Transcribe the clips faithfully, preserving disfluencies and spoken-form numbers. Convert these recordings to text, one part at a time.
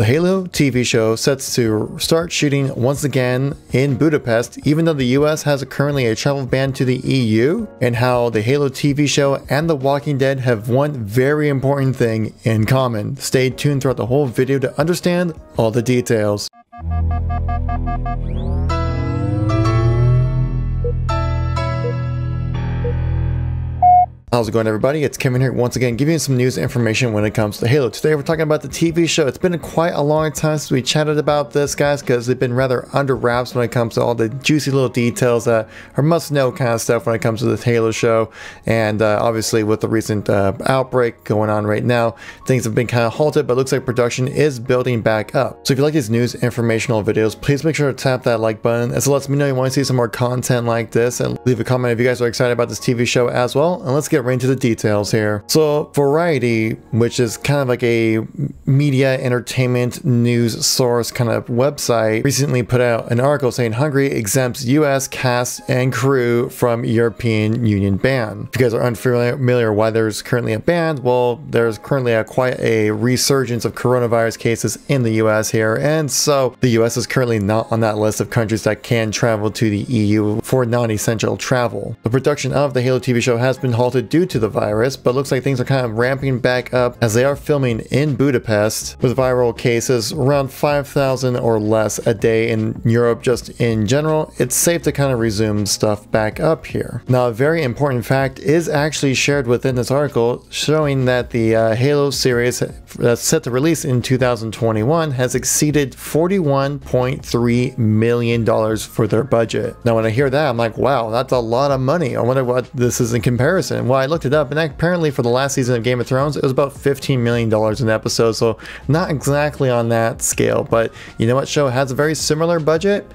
The Halo T V show sets to start shooting once again in Budapest, even though the U S has currently a travel ban to the E U, and how the Halo T V show and The Walking Dead have one very important thing in common. Stay tuned throughout the whole video to understand all the details. How's it going, everybody? It's Kevin here once again, giving you some news information when it comes to Halo. Today we're talking about the T V show. It's been quite a long time since we chatted about this, guys, because they've been rather under wraps when it comes to all the juicy little details that are must-know kind of stuff when it comes to this Halo show. And uh, obviously with the recent uh, outbreak going on right now, things have been kind of halted, but it looks like production is building back up. So if you like these news informational videos, please make sure to tap that like button, as it lets me know you want to see some more content like this. And leave a comment if you guys are excited about this T V show as well. And let's get right into the details here. So Variety, which is kind of like a media entertainment news source kind of website, recently put out an article saying Hungary exempts U S cast and crew from European Union ban. If you guys are unfamiliar why there's currently a ban, well, there's currently a quite a resurgence of coronavirus cases in the U S here, and so the U S is currently not on that list of countries that can travel to the E U for non-essential travel. The production of the Halo T V show has been halted due to the virus, but looks like things are kind of ramping back up as they are filming in Budapest, with viral cases around five thousand or less a day in Europe just in general. It's safe to kind of resume stuff back up here. Now, a very important fact is actually shared within this article, showing that the uh, Halo series that's set to release in two thousand twenty-one has exceeded forty-one point three million dollars for their budget. Now, when I hear that, I'm like, wow, that's a lot of money. I wonder what this is in comparison. Well, I looked it up, and apparently for the last season of Game of Thrones, it was about fifteen million dollars an episode, so not exactly on that scale, but you know what show has a very similar budget?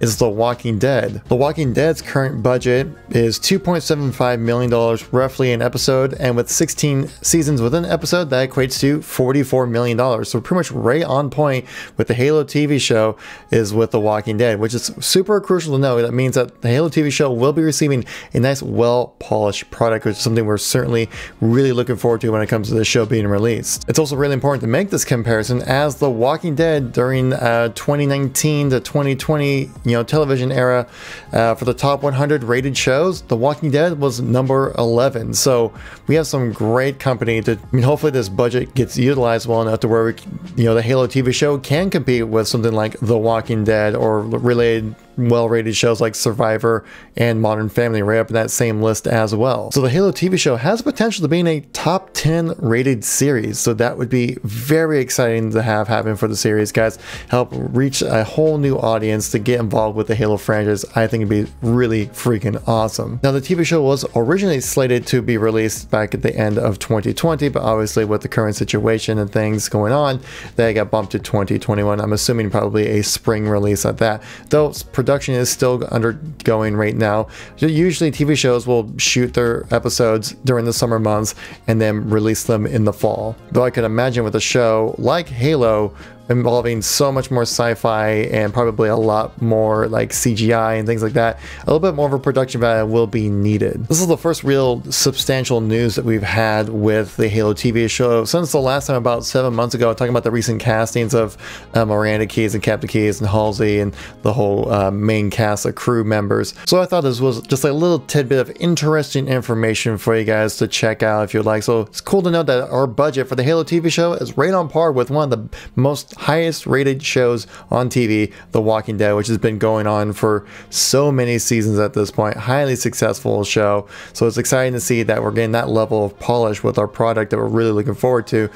Is The Walking Dead. The Walking Dead's current budget is two point seven five million dollars roughly an episode, and with sixteen seasons within an episode, that equates to forty-four million dollars. So pretty much right on point with the Halo T V show is with The Walking Dead, which is super crucial to know. That means that the Halo T V show will be receiving a nice, well-polished product, which is something we're certainly really looking forward to when it comes to this show being released. It's also really important to make this comparison, as The Walking Dead during uh, twenty nineteen to twenty twenty, you know, television era, uh, for the top one hundred rated shows, The Walking Dead was number eleven. So we have some great company to, I mean, hopefully this budget gets utilized well enough to where we, you know, the Halo T V show can compete with something like The Walking Dead or related well-rated shows like Survivor and Modern Family, right up in that same list as well. So the Halo T V show has potential to be in a top ten rated series, so that would be very exciting to have happen for the series, guys. Help reach a whole new audience to get involved with the Halo franchise. I think it'd be really freaking awesome. Now, the T V show was originally slated to be released back at the end of twenty twenty, but obviously with the current situation and things going on, they got bumped to twenty twenty-one. I'm assuming probably a spring release at that, though production is still undergoing right now. Usually T V shows will shoot their episodes during the summer months and then release them in the fall. Though I could imagine with a show like Halo, involving so much more sci-fi and probably a lot more like C G I and things like that, a little bit more of a production value will be needed. This is the first real substantial news that we've had with the Halo T V show since the last time, about seven months ago, talking about the recent castings of uh, Miranda Keyes and Captain Keyes and Halsey and the whole uh, main cast of crew members. So I thought this was just a little tidbit of interesting information for you guys to check out if you'd like. So it's cool to know that our budget for the Halo T V show is right on par with one of the most highest rated shows on T V, The Walking Dead, which has been going on for so many seasons at this point. Highly successful show, so it's exciting to see that we're getting that level of polish with our product that we're really looking forward to.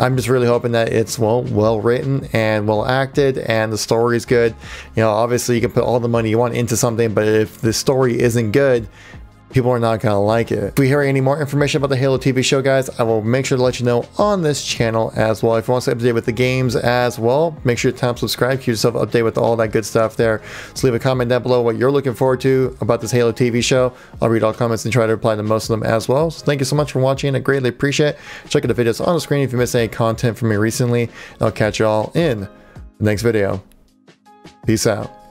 I'm just really hoping that it's well well written and well acted, and the story is good. You know, obviously you can put all the money you want into something, but if the story isn't good, people are not gonna like it. If we hear any more information about the Halo T V show, guys, I will make sure to let you know on this channel as well. If you want to stay up to date with the games as well, make sure to tap subscribe, keep yourself up to date with all that good stuff there. So leave a comment down below what you're looking forward to about this Halo T V show. I'll read all comments and try to reply to most of them as well. So thank you so much for watching. I greatly appreciate it. Check out the videos on the screen if you missed any content from me recently. I'll catch you all in the next video. Peace out.